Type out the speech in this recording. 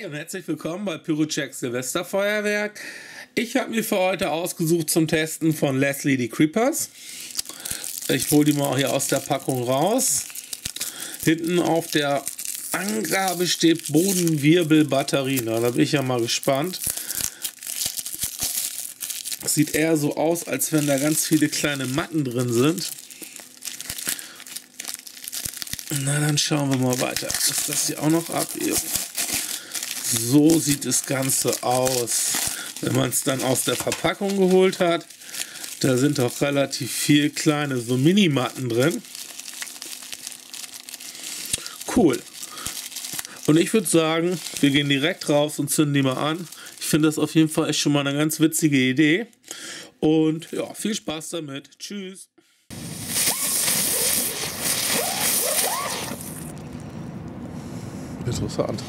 Hi und herzlich willkommen bei Pyrocheck Silvesterfeuerwerk. Ich habe mir für heute ausgesucht zum Testen von Leslie die Creepers. Ich hole die mal hier aus der Packung raus. Hinten auf der Angabe steht Bodenwirbelbatterie. Da bin ich ja mal gespannt. Sieht eher so aus, als wenn da ganz viele kleine Matten drin sind. Na, dann schauen wir mal weiter. Ist das hier auch noch ab? So sieht das Ganze aus, wenn man es dann aus der Verpackung geholt hat. Da sind auch relativ viele kleine so Minimatten drin. Cool. Und ich würde sagen, wir gehen direkt raus und zünden die mal an. Ich finde das auf jeden Fall echt schon mal eine ganz witzige Idee. Und ja, viel Spaß damit. Tschüss. Interessant.